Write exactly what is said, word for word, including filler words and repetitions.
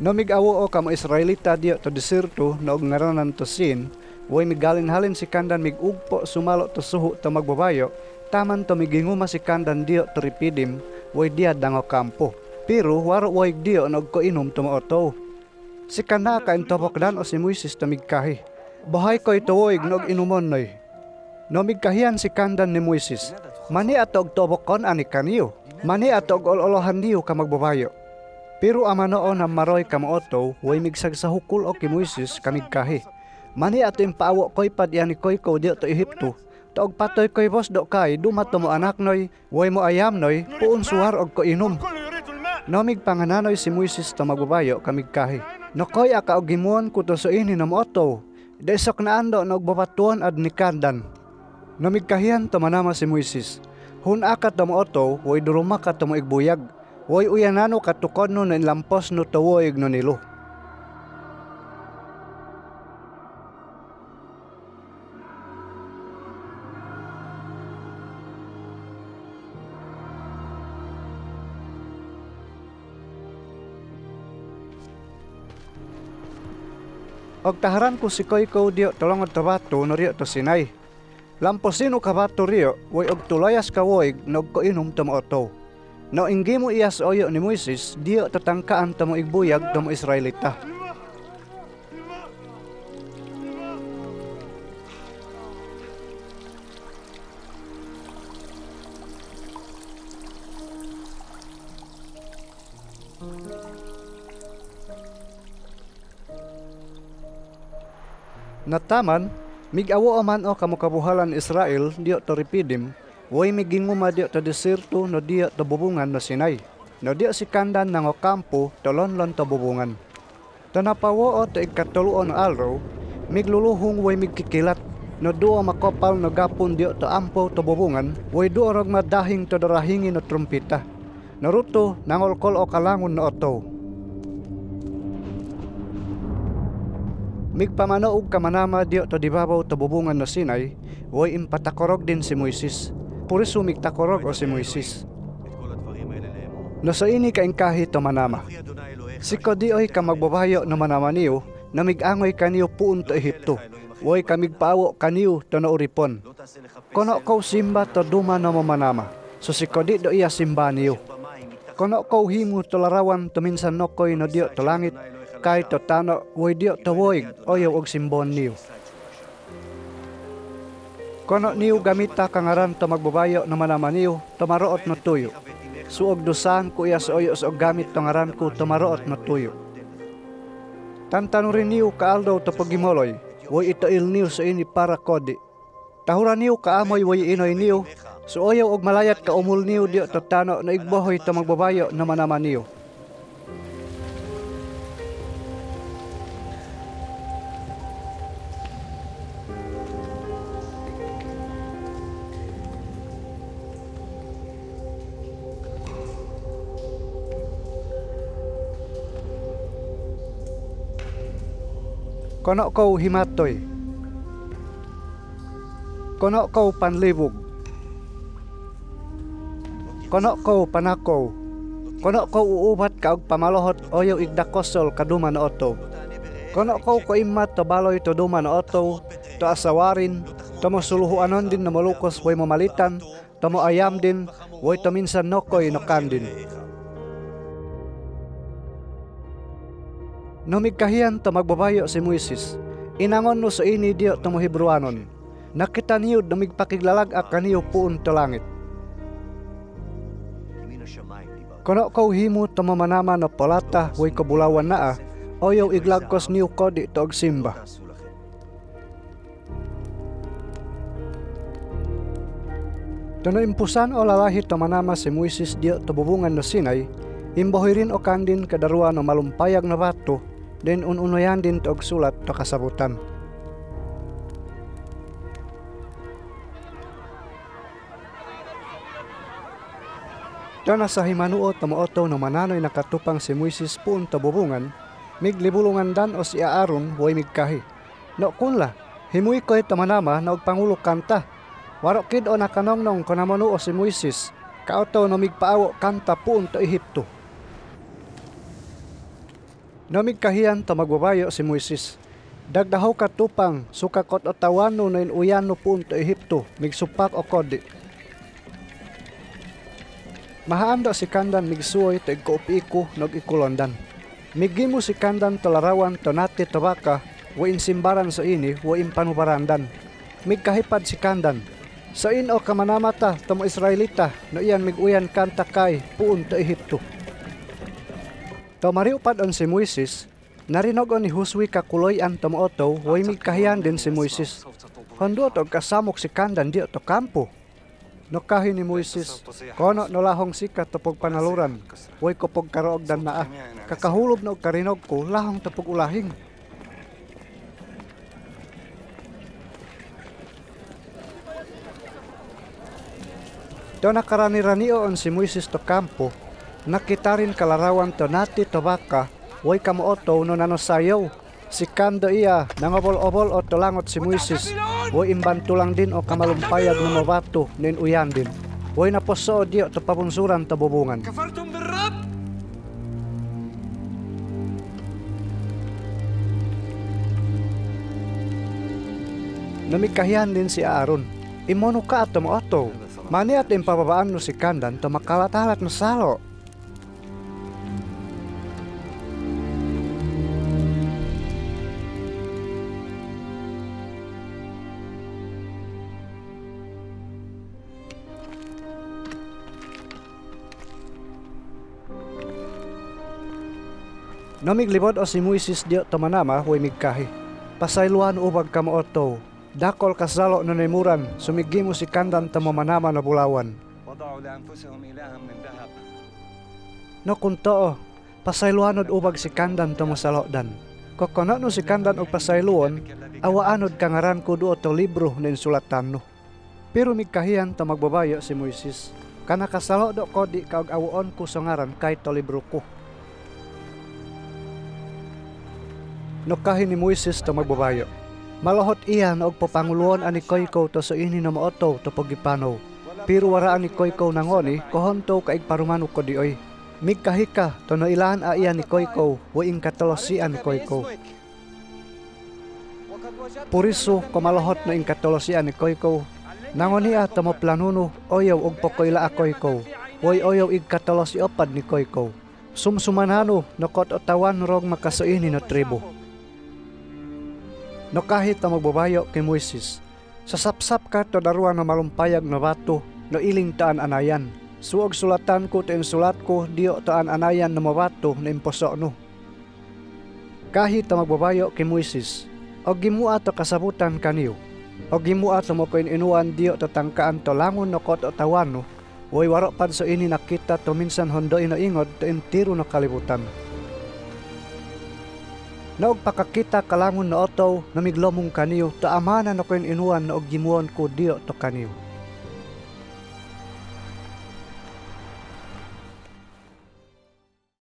No migawo o kamo Israelita diyo to deserto na ugngaranan to Sin, way migalinhalin si kandan migugpo sumalo to suhu to magbabayo, taman to miginguma si kandan diyo to ripidim, way diya dango kampo. Pero waro way diyo nagkoinom to maoto. Si kanaka intopokdan o si Moises to migkahi. Bahay ko ito way nog inumon noy. No migkahian si kandan ni Moises. Mani atog tobokon ani kaniyo. Mani atog ololohan diyo ka magbabayo. Pero amanoon ang maroy kamoto, way migsagsahukul o kimuisis kamigkahi. Mani ato impaawo ko'y padyan ko'y ko diyo to Ehipto. Taog patoy ko'y bos do kay dumato mo anak noy, way mo ayam noy, puun suhar og ko inom. No migpangananoy si Moises to magbabayo kamigkahi. No ko'y akaogimuan kutosuini na mooto, desok na ando na ogbabatuan ad nikandan. No migkahihan to manama si Moises. Hun aka to mooto, way duruma ka to mo igbuyag. Woy uyanano katukon nun ang lampos no tawoig no nilo. Og taharan ko si Koyko diyo tolong at tabato no riyo to Sinay. Lamposin o kabato riyo, woy og tulayas kawoig nagkoinom tamoto. No inggi mo iyas oyo ni Moises, diyo tatangkaan tamo igbuyag tamo Israelita. Nataman, migawo man o kamukabuhalan Israel, diyo toripidim. Woy miging muma diyo to desirto no diyo to bubungan no Sinay. No diyo si kandan ng okampo to lonlon to bubungan. To napawo o to ikatuluon alro, migluluhong woy migkikilat. No duo makopal no gapon diyo to ampo to bubungan, woy duo rog madahing to darahingi no trumpita. Naruto nangolkol o kalangon no oto. Migpamanoog kamanama diyo to dibabaw to bubungan no Sinay, woy impatakorog din si Moises. Puri sumiktakorog o si Moises. Nasa ini kaingkahi to manama. Si kodioy ka magbabayo na manama niyo, na migangoy kaniyo puun to Ehipto. Woy kamigpaawo kaniyo to nauripon. Kono ko simba to duma na mamanama. So si kodi do iya simba niyo. Kono ko himu to larawan to minsan no koy no diyo to langit. Kahit to tano, woy diyo to woig oyaw og simbon niyo. Kono niyo gamita kangaran to magbabayo na manama niyo, tomaroot no tuyo. Suog dusan ko iya sa oyo sa gamit tangaran ko, tomaroot no tuyo. Tantano rin niyo kaaldaw to pagimoloy, woy itoil niyo sa ini para kodi. Tahuran niyo kaamoy woy inoy niyo, so oyaw og malayat ka umul niyo diyo tatano na igbohoy to magbabayo na manama niyo. Kono ko himatoy. Kono ko panlibog. Kono ko panakaw. Kono ko uubat ka og pamalohot oyo igdakosol kaduman oto. Kono ko ko imat to baloy to duman oto, to asawarin, to mosuluhuanon din na malukos way mamalitan, to mo ayam din, way to minsan nokoy nokandin. No migkahiyan to magbabayo si Moises, inangon no sa ini diyo to mo Hebruanon. Nakita niyo na migpakiglalagak kaniyo puon to langit. Kono ko himu to mamanama na palata way kabulawan naa, oyaw iglagkos niyo kodi to og simba. Tono impusan o lalahi to manama si Moises diyo to bubungan no Sinay, imbohirin o kandin kadaruan o malumpayag na bato, din ununoyan din to og sulat to kasabutan. Dana sa himanuot na mooto na mananoy nakatupang si Moises puon to bubungan, miglibulungan dan o si Aaron way migkahi. No kunla, himuy ko'y tamanama na og pangulo kanta. Warokid o nakanongnong konamano o si Moises, kauto no migpaawo kanta puon to Ehipto. Namig kahiyan tamagwabayo si Moises. Dagdahaw katupang sukakot o tawano na inuyano po unto Ehipto, migsupak o kodi. Mahaanda si Kandan migsuoy to igkaupiku nog ikulondan. Migimo si Kandan talarawan tonati tabaka, wain simbaran sa ini, wain panubarandan. Migkahipad si Kandan. Sa in o kamanamata tamo Israelita na iyan miguyan kantakay po unto Ehipto. Tamariupad on si Moises, narinogon ni Huswi kakuloyan tamuoto, way migkahiyan din si Moises. Hondo to kasamok si Kandan di to kampo. Nokahin ni Moises, kono nolahong sika tapog panaluran, way kopog karoog dan naa, kakahulog na karinog ko, lahong tapog ulahing. Doon nakarani-ranioon si Moises to kampo, nakitarin kalarawan to nati tobaka, way kamuoto no nanosayaw. Si Kanda iya, nangobol-obol o tulangot si Moises. Way imbantulang din o kamalumpayag ng mabato nin uyan din. Way naposo diyo to papunsuran to bubungan. Namikahihan din si Aaron. Imono ka at tomuoto. Maniat impababaan no si Kandan to makalat-alat na salo. Namiglibod o si Moises diyo tamanama huwag migkahi. Pasailuan ubag kamuoto. Dakol kasalo na naimuran, sumigimo si Kandan tamamanama na bulawan. No kuntoo, pasailuanod ubag si Kandan tamasalodan. Kokonot no si Kandan o pasailuon, awaanod kangaran kudu o to libro na insulatan no. Pero migkahiyan tamagbabayo si Moises. Kana kasalo do kodi kaog awon ko sangaran kay to libro ko. Nokahin ni Moises to magbabayo. Malohot iyan og papanguluan ani Koyko to sa ini na maoto to pagipanaw. Pero waraan ni Koyko nangoni, kohonto kaig parumano ko dioy. Migkahika to nailaan a iyan ni Koyko, waing katolosian ni Koyko. Puriso kamalohot na ing katolosian ni Koyko, nangoni a to maplanuno, oyaw og pokoyla a Koyko, way oyaw ig katolosiopad ni Koyko. Sumsumanano nakot otawan rog makasuini na tribo. No kahit na magbabayo kay Moises, sasapsap ka to daruan na malumpayag na bato no iling taan anayan. Suog sulatan ko to insulat ko diyo taan anayan na mabato na imposo no. Kahit na magbabayo kay Moises, og gimua to kasabutan kaniyo, og gimua to mokoin inuan diyo to tangkaan to langon no kot otawan no, way warok pad so ini nakita to minsan hondo ino ingod to intiro na kalibutan. Naog pakakita kalangon na otaw na miglomong kaniyo, taamanan na ko yung inuan na og gimuon ko diyo to kaniyo.